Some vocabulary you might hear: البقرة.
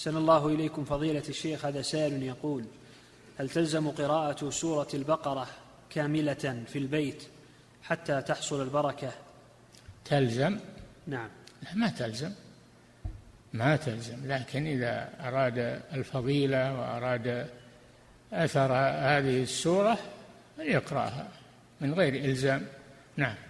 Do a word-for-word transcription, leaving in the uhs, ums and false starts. أحسن الله إليكم فضيلة الشيخ. هذا سائل يقول: هل تلزم قراءة سورة البقرة كاملة في البيت حتى تحصل البركة؟ تلزم؟ نعم، ما تلزم، ما تلزم، لكن إذا أراد الفضيلة وأراد أثر هذه السورة يقرأها من غير إلزام. نعم.